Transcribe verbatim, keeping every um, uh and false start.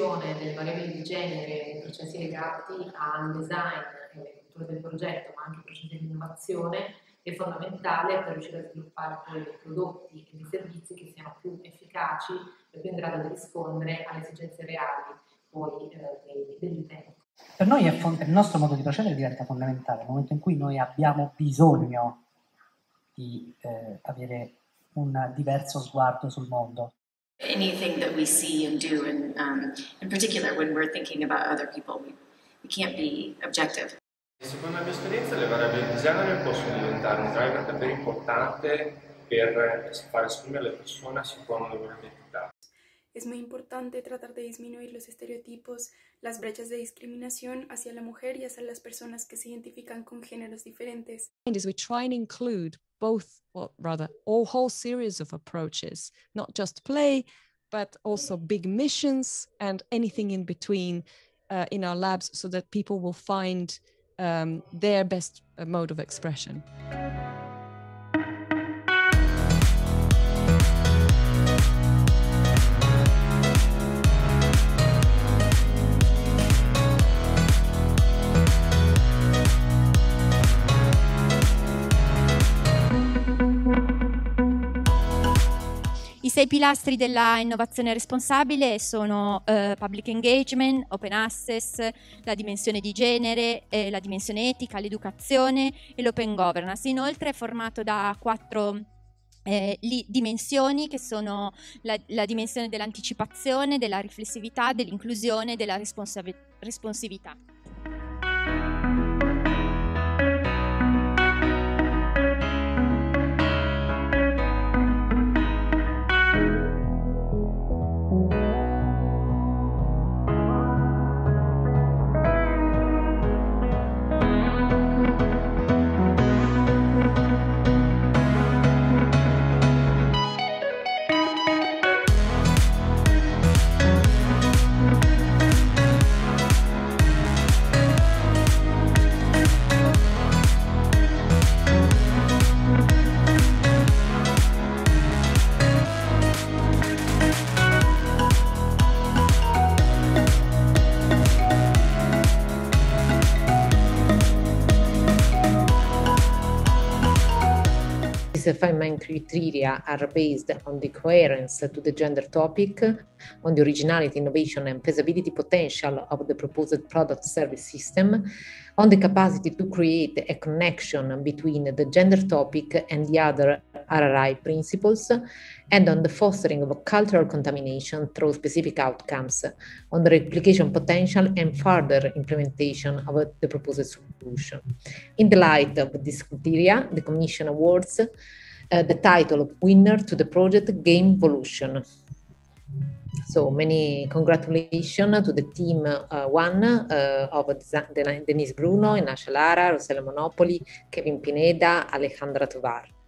gestione delle variabili di genere, dei processi legati al design e alle culture del progetto, ma anche ai processi di innovazione, è fondamentale per riuscire a sviluppare poi dei prodotti e dei servizi che siano più efficaci e più in grado di rispondere alle esigenze reali poi eh, degli utenti. Per noi è fond- il nostro modo di procedere diventa fondamentale nel momento in cui noi abbiamo bisogno di eh, avere un diverso sguardo sul mondo. Anything that we see and do, and um, in particular when we're thinking about other people, we, we can't be objective. Secondo la mia esperienza, le variabili di genere possono diventare un driver davvero importante per far esprimere le persone secondo una identità. Es muy importante tratar de disminuir los estereotipos, las brechas de discriminación hacia la mujer y hacia las personas que se identifican con géneros diferentes. We try and include both, well, rather, a whole series of approaches, not just play, but also big missions and anything in between uh, in our labs so that people will find um, their best uh, mode of expression. I sei pilastri della innovazione responsabile sono eh, public engagement, open access, la dimensione di genere, eh, la dimensione etica, l'educazione e l'open governance. Inoltre è formato da quattro eh, li, dimensioni che sono la, la dimensione dell'anticipazione, della riflessività, dell'inclusione e della responsav- responsività. The five-man criteria are based on the coherence to the gender topic, on the originality, innovation and feasibility potential of the proposed product service system, on the capacity to create a connection between the gender topic and the other R R I principles, and on the fostering of cultural contamination through specific outcomes, on the replication potential and further implementation of the proposed solution. In the light of these criteria, the Commission awards uh, the title of winner to the project Game Volution. So many congratulations to the team uh, one uh, of Denise Bruno, Inasha Lara, Rosella Monopoli, Kevin Pineda, Alejandra Tovar.